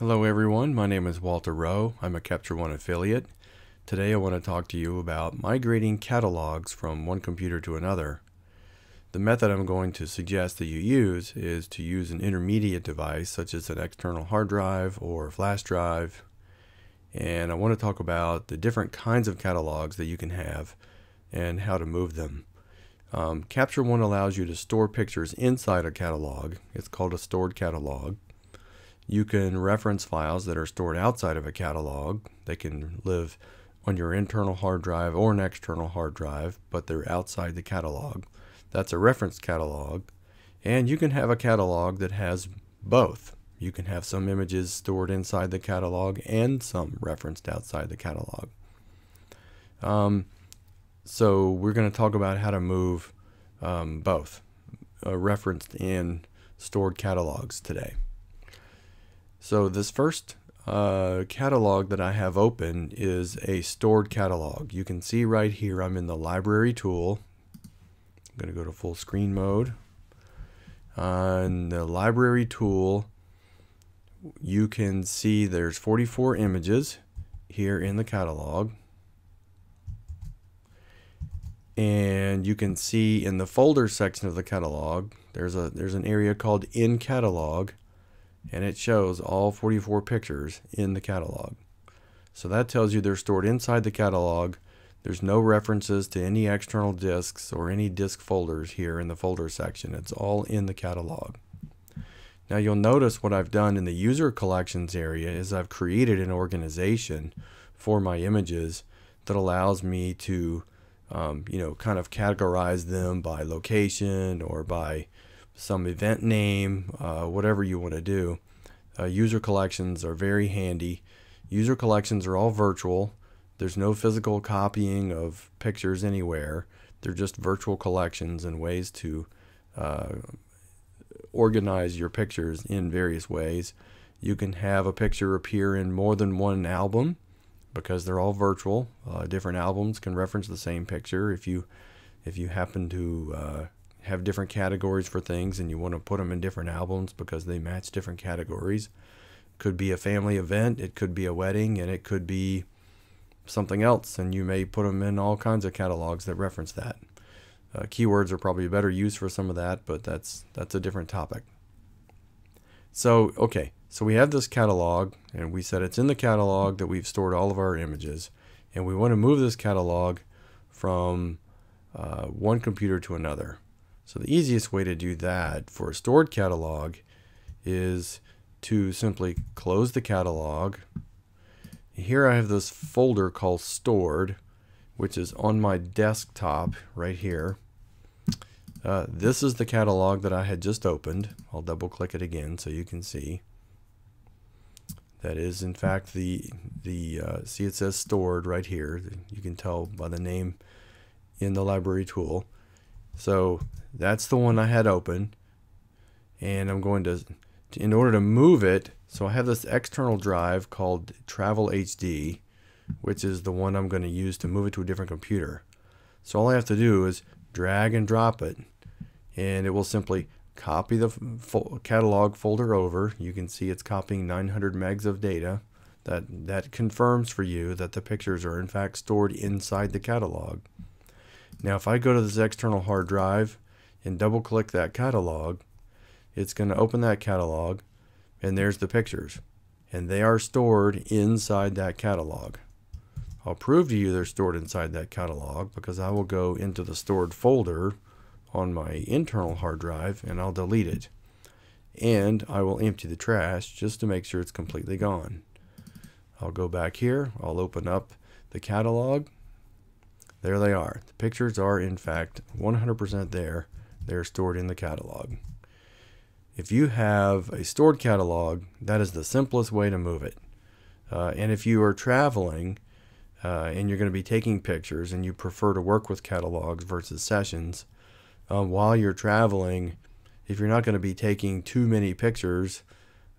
Hello everyone, my name is Walter Rowe. I'm a Capture One affiliate. Today I want to talk to you about migrating catalogs from one computer to another. The method I'm going to suggest that you use is to use an intermediate device such as an external hard drive or flash drive. And I want to talk about the different kinds of catalogs that you can have and how to move them. Capture One allows you to store pictures inside a catalog. It's called a stored catalog. You can reference files that are stored outside of a catalog. They can live on your internal hard drive or an external hard drive, but they're outside the catalog. That's a reference catalog. And you can have a catalog that has both. You can have some images stored inside the catalog and some referenced outside the catalog. So we're going to talk about how to move both referenced and stored catalogs today. So this first catalog that I have open is a stored catalog. You can see right here I'm in the library tool. I'm going to go to full screen mode. On the library tool you can see there's 44 images here in the catalog. And you can see in the folder section of the catalog there's an area called In Catalog. And it shows all 44 pictures in the catalog. So that tells you they're stored inside the catalog. There's no references to any external disks or any disk folders here in the folder section. It's all in the catalog. Now you'll notice what I've done in the user collections area is I've created an organization for my images that allows me to kind of categorize them by location or by some event name, whatever you want to do. User collections are very handy. User collections are all virtual. There's no physical copying of pictures anywhere. They're just virtual collections and ways to organize your pictures in various ways. You can have a picture appear in more than one album because they're all virtual. Different albums can reference the same picture if you happen to have different categories for things and you want to put them in different albums because they match different categories. Could be a family event, it could be a wedding, and it could be something else, and you may put them in all kinds of catalogs that reference that. Keywords are probably a better use for some of that, but that's a different topic. So okay, so we have this catalog and we said it's in the catalog that we've stored all of our images, and we want to move this catalog from one computer to another. So the easiest way to do that for a stored catalog is to simply close the catalog. Here I have this folder called Stored, which is on my desktop right here. This is the catalog that I had just opened. I'll double click it again so you can see. That is in fact see it says Stored right here. You can tell by the name in the library tool. So that's the one I had open, and I'm going to, in order to move it, so I have this external drive called Travel HD, which is the one I'm going to use to move it to a different computer. So all I have to do is drag and drop it, and it will simply copy the catalog folder over. You can see it's copying 900 megs of data. That confirms for you that the pictures are in fact stored inside the catalog. Now if I go to this external hard drive and double click that catalog, it's going to open that catalog, and there's the pictures, and they are stored inside that catalog. I'll prove to you they're stored inside that catalog because I will go into the stored folder on my internal hard drive and I'll delete it, and I will empty the trash just to make sure it's completely gone. I'll go back here, I'll open up the catalog. There they are. The pictures are in fact 100% there. They're stored in the catalog. If you have a stored catalog, that is the simplest way to move it. And if you are traveling and you're going to be taking pictures and you prefer to work with catalogs versus sessions, while you're traveling, if you're not going to be taking too many pictures,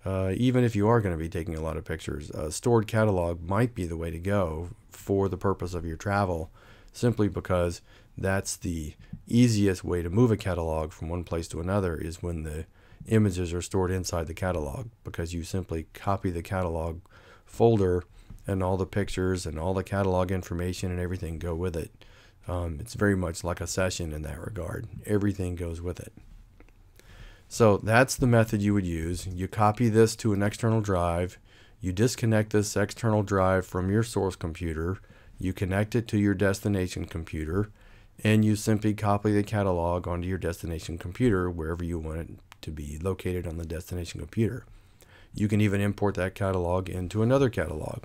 even if you are going to be taking a lot of pictures, a stored catalog might be the way to go for the purpose of your travel, simply because that's the easiest way to move a catalog from one place to another is when the images are stored inside the catalog, because you simply copy the catalog folder and all the pictures and all the catalog information and everything go with it. It's very much like a session in that regard. Everything goes with it. So that's the method you would use. You copy this to an external drive. You disconnect this external drive from your source computer. You connect it to your destination computer, and you simply copy the catalog onto your destination computer wherever you want it to be located on the destination computer. You can even import that catalog into another catalog.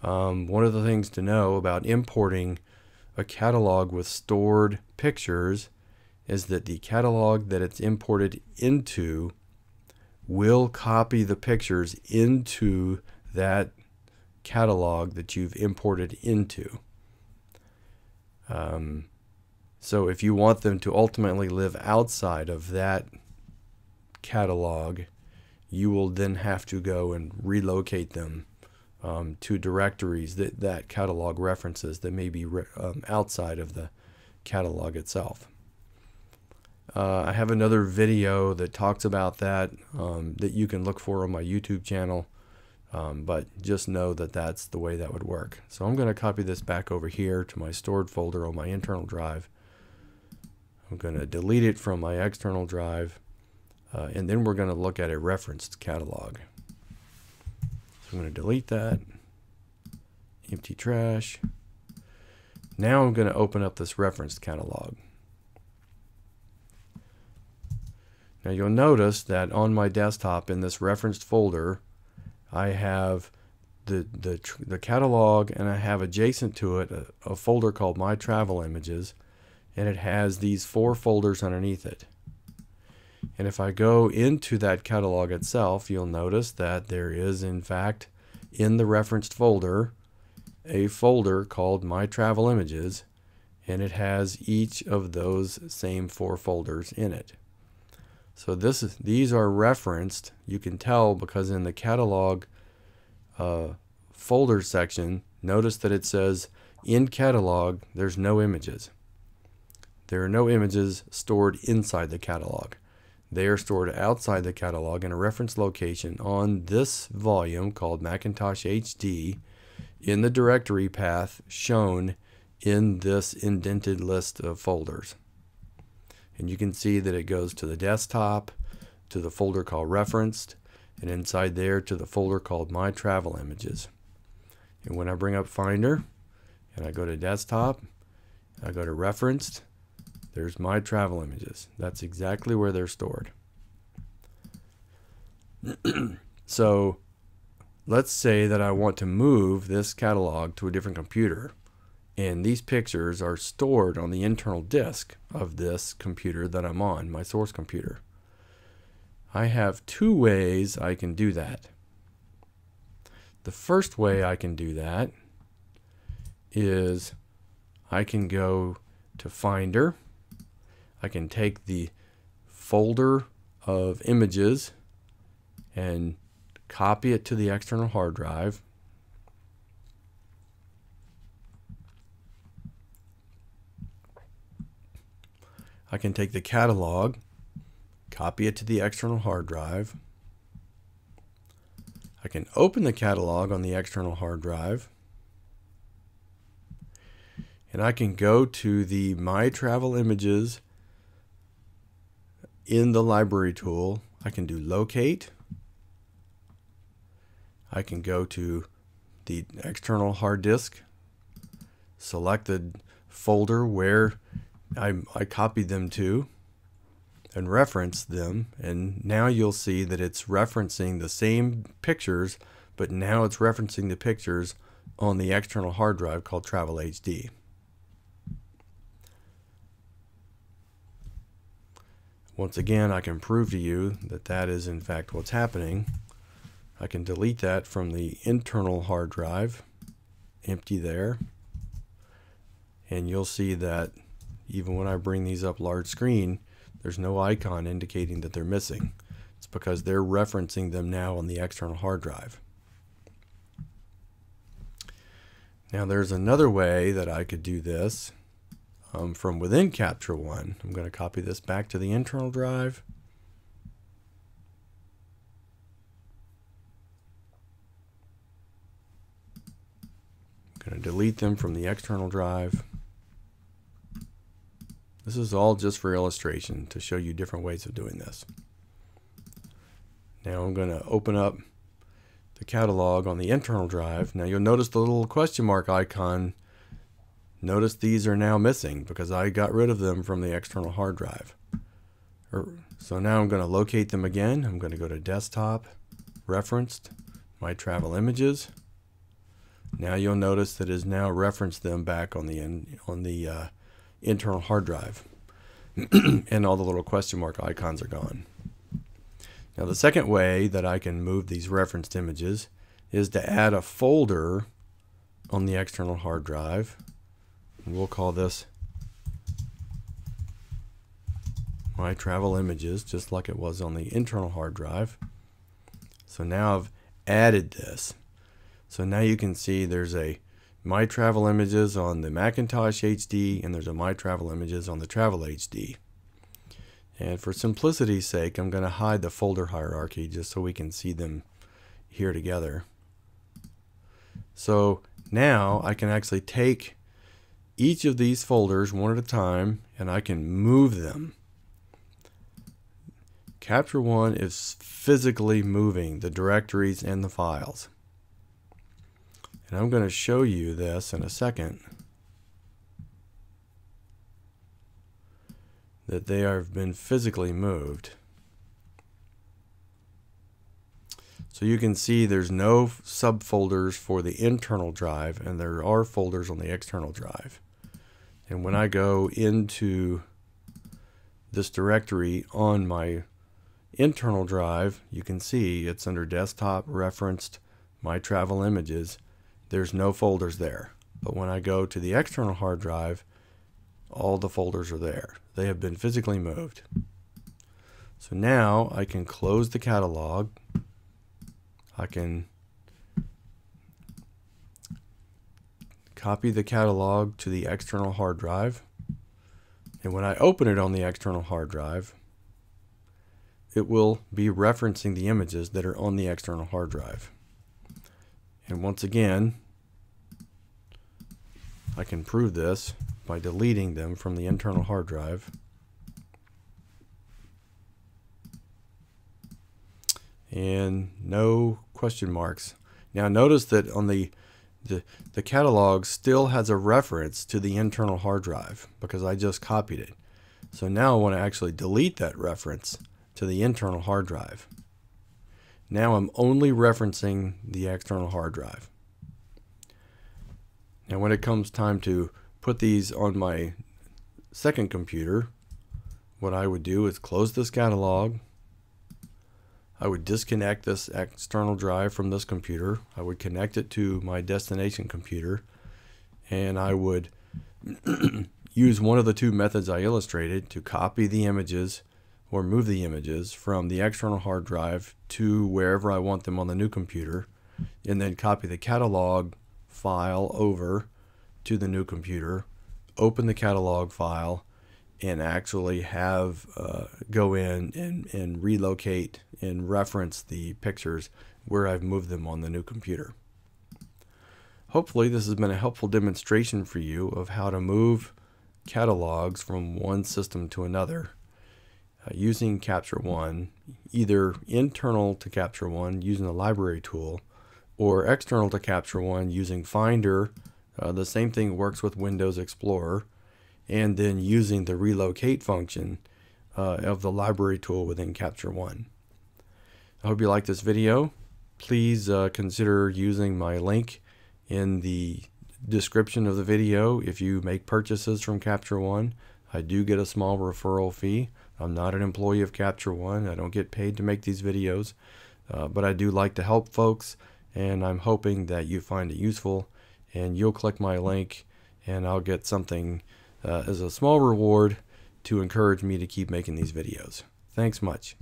One of the things to know about importing a catalog with stored pictures is that the catalog that it's imported into will copy the pictures into that catalog that you've imported into. So if you want them to ultimately live outside of that catalog, you will then have to go and relocate them to directories that catalog references that may be outside of the catalog itself. I have another video that talks about that that you can look for on my YouTube channel, but just know that that's the way that would work. So I'm going to copy this back over here to my stored folder on my internal drive. I'm going to delete it from my external drive, and then we're going to look at a referenced catalog. So I'm going to delete that, empty trash. Now I'm going to open up this referenced catalog. Now you'll notice that on my desktop in this referenced folder, I have the catalog, and I have adjacent to it a folder called My Travel Images, and it has these four folders underneath it. And if I go into that catalog itself, you'll notice that there is, in fact, in the referenced folder, a folder called My Travel Images, and it has each of those same four folders in it. So these are referenced. You can tell because in the catalog folder section, notice that it says in catalog there's no images. There are no images stored inside the catalog. They are stored outside the catalog in a reference location on this volume called Macintosh HD in the directory path shown in this indented list of folders. And you can see that it goes to the desktop, to the folder called Referenced, and inside there to the folder called My Travel Images. And when I bring up Finder, and I go to Desktop, I go to Referenced, there's My Travel Images. That's exactly where they're stored. So let's say that I want to move this catalog to a different computer, and these pictures are stored on the internal disk of this computer that I'm on, my source computer. I have two ways I can do that. The first way I can do that is I can go to Finder. I can take the folder of images and copy it to the external hard drive. I can take the catalog, copy it to the external hard drive. I can open the catalog on the external hard drive. And I can go to the My Travel Images in the library tool. I can do locate. I can go to the external hard disk, select the folder where I copied them to and reference them, and now you'll see that it's referencing the same pictures, but now it's referencing the pictures on the external hard drive called Travel HD. Once again, I can prove to you that that is in fact what's happening. I can delete that from the internal hard drive, empty there, and you'll see that even when I bring these up large screen, there's no icon indicating that they're missing. It's because they're referencing them now on the external hard drive. Now there's another way that I could do this from within Capture One. I'm going to copy this back to the internal drive. going to delete them from the external drive. This is all just for illustration to show you different ways of doing this. Now I'm going to open up the catalog on the internal drive. Now you'll notice the little question mark icon. Notice these are now missing because I got rid of them from the external hard drive. So now I'm going to locate them again. I'm going to go to Desktop, Referenced, My Travel Images. Now you'll notice that it has now referenced them back on the internal hard drive. And all the little question mark icons are gone. Now the second way that I can move these referenced images is to add a folder on the external hard drive. We'll call this My Travel Images, just like it was on the internal hard drive. So now I've added this. So now you can see there's a My Travel Images on the Macintosh HD and there's a My Travel Images on the Travel HD. And for simplicity's sake, I'm going to hide the folder hierarchy just so we can see them here together. So now I can actually take each of these folders one at a time and I can move them. Capture One is physically moving the directories and the files. And I'm going to show you this in a second, that they have been physically moved. So you can see there's no subfolders for the internal drive and there are folders on the external drive. And when I go into this directory on my internal drive, you can see it's under Desktop, Referenced, My Travel Images. There's no folders there. But when I go to the external hard drive, all the folders are there. They have been physically moved. So now I can close the catalog. I can copy the catalog to the external hard drive. And when I open it on the external hard drive, it will be referencing the images that are on the external hard drive. And once again, I can prove this by deleting them from the internal hard drive. And no question marks. Now notice that on the catalog still has a reference to the internal hard drive because I just copied it. So now I want to actually delete that reference to the internal hard drive. Now I'm only referencing the external hard drive. Now when it comes time to put these on my second computer, what I would do is close this catalog. I would disconnect this external drive from this computer. I would connect it to my destination computer and I would use one of the two methods I illustrated to copy the images or move the images from the external hard drive to wherever I want them on the new computer, and then copy the catalog file over to the new computer, open the catalog file, and actually have go in and relocate and reference the pictures where I've moved them on the new computer. Hopefully this has been a helpful demonstration for you of how to move catalogs from one system to another using Capture One, either internal to Capture One using the library tool, or external to Capture One using Finder. The same thing works with Windows Explorer, and then using the relocate function of the library tool within Capture One. I hope you liked this video. Please consider using my link in the description of the video. If you make purchases from Capture One, I do get a small referral fee. I'm not an employee of Capture One. I don't get paid to make these videos, but I do like to help folks, and I'm hoping that you find it useful and you'll click my link and I'll get something as a small reward to encourage me to keep making these videos. Thanks much.